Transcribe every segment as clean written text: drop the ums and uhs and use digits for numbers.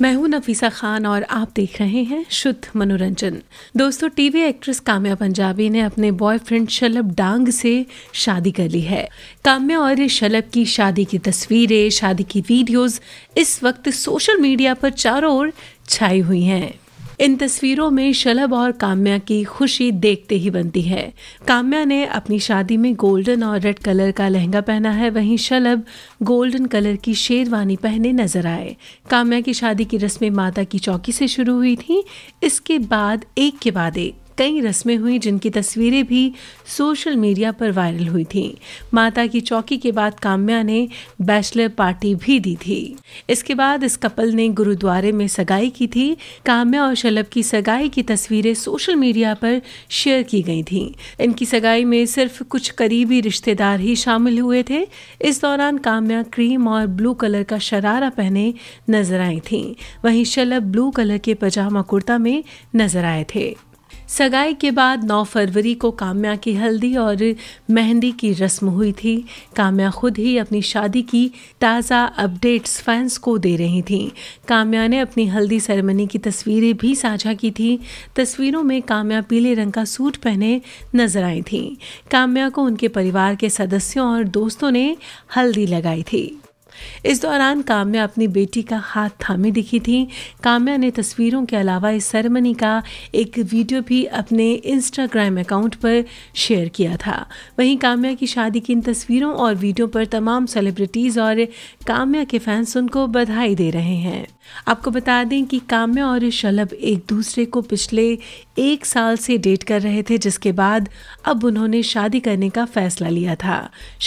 मैं हूं नफीसा खान और आप देख रहे हैं शुद्ध मनोरंजन। दोस्तों, टीवी एक्ट्रेस काम्या पंजाबी ने अपने बॉयफ्रेंड शलभ डांग से शादी कर ली है। काम्या और शलभ की शादी की तस्वीरें, शादी की वीडियोस इस वक्त सोशल मीडिया पर चारों ओर छाई हुई हैं। इन तस्वीरों में शलभ और काम्या की खुशी देखते ही बनती है। काम्या ने अपनी शादी में गोल्डन और रेड कलर का लहंगा पहना है, वहीं शलभ गोल्डन कलर की शेरवानी पहने नजर आए। काम्या की शादी की रस्में माता की चौकी से शुरू हुई थीं। इसके बाद एक के बाद एक कई रस्में हुई, जिनकी तस्वीरें भी सोशल मीडिया पर वायरल हुई थीं। माता की चौकी के बाद काम्या ने बैचलर पार्टी भी दी थी। इसके बाद इस कपल ने गुरुद्वारे में सगाई की थी। काम्या और शलभ की सगाई की तस्वीरें सोशल मीडिया पर शेयर की गई थीं। इनकी सगाई में सिर्फ कुछ करीबी रिश्तेदार ही शामिल हुए थे। इस दौरान काम्या क्रीम और ब्लू कलर का शरारा पहने नजर आई थी, वहीं शलभ ब्लू कलर के पजामा कुर्ता में नजर आए थे। सगाई के बाद 9 फरवरी को काम्या की हल्दी और मेहंदी की रस्म हुई थी। काम्या खुद ही अपनी शादी की ताज़ा अपडेट्स फैंस को दे रही थीं। काम्या ने अपनी हल्दी सेरेमनी की तस्वीरें भी साझा की थी। तस्वीरों में काम्या पीले रंग का सूट पहने नजर आई थीं। काम्या को उनके परिवार के सदस्यों और दोस्तों ने हल्दी लगाई थी। इस दौरान काम्या अपनी बेटी का हाथ थामे दिखी थी। काम्या ने तस्वीरों के अलावा इस सेरेमनी का एक वीडियो भी अपने इंस्टाग्राम अकाउंट पर शेयर किया था। वहीं काम्या की शादी की इन तस्वीरों और वीडियो पर तमाम सेलिब्रिटीज़ और काम्या के फैंस उनको बधाई दे रहे हैं। आपको बता दें कि काम्या और शलभ एक दूसरे को पिछले 1 साल से डेट कर रहे थे, जिसके बाद अब उन्होंने शादी करने का फैसला लिया था।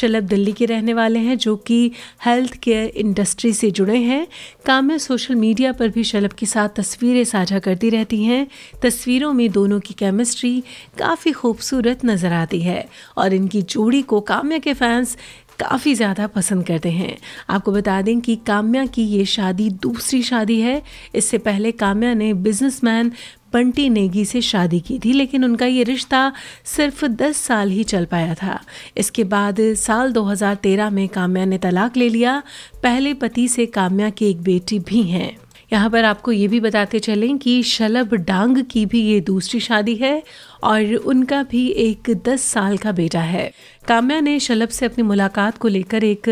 शलभ दिल्ली के रहने वाले हैं, जो कि हेल्थ केयर इंडस्ट्री से जुड़े हैं। काम्या सोशल मीडिया पर भी शलभ के साथ तस्वीरें साझा करती रहती हैं। तस्वीरों में दोनों की केमिस्ट्री काफ़ी खूबसूरत नज़र आती है और इनकी जोड़ी को काम्या के फैंस काफ़ी ज़्यादा पसंद करते हैं। आपको बता दें कि काम्या की ये शादी दूसरी शादी है। इससे पहले काम्या ने बिजनेसमैन पंटी नेगी से शादी की थी, लेकिन उनका ये रिश्ता सिर्फ 10 साल ही चल पाया था। इसके बाद साल 2013 में काम्या ने तलाक ले लिया। पहले पति से काम्या की एक बेटी भी हैं। यहाँ पर आपको ये भी बताते चलें कि शलभ डांग की भी ये दूसरी शादी है और उनका भी एक 10 साल का बेटा है। काम्या ने शलभ से अपनी मुलाकात को लेकर एक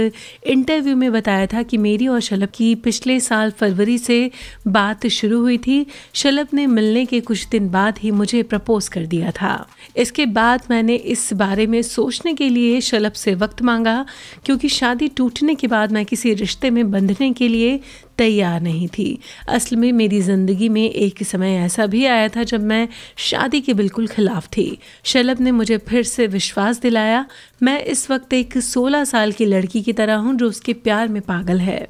इंटरव्यू में बताया था कि मेरी और शलभ की पिछले साल फरवरी से बात शुरू हुई थी। शलभ ने मिलने के कुछ दिन बाद ही मुझे प्रपोज कर दिया था। इसके बाद मैंने इस बारे में सोचने के लिए शलभ से वक्त मांगा, क्योंकि शादी टूटने के बाद मैं किसी रिश्ते में बंधने के लिए तैयार नहीं थी। असल में मेरी ज़िंदगी में एक समय ऐसा भी आया था जब मैं शादी के बिल्कुल खिलाफ थी। शलभ ने मुझे फिर से विश्वास दिलाया। मैं इस वक्त एक 16 साल की लड़की की तरह हूँ जो उसके प्यार में पागल है।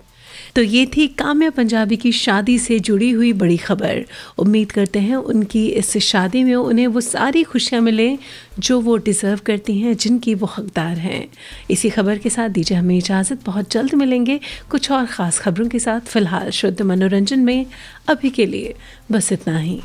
तो ये थी काम्या पंजाबी की शादी से जुड़ी हुई बड़ी खबर। उम्मीद करते हैं उनकी इस शादी में उन्हें वो सारी खुशियाँ मिलें जो वो डिज़र्व करती हैं, जिनकी वो हकदार हैं। इसी खबर के साथ दीजिए हमें इजाज़त। बहुत जल्द मिलेंगे कुछ और ख़ास खबरों के साथ। फ़िलहाल शुद्ध मनोरंजन में अभी के लिए बस इतना ही।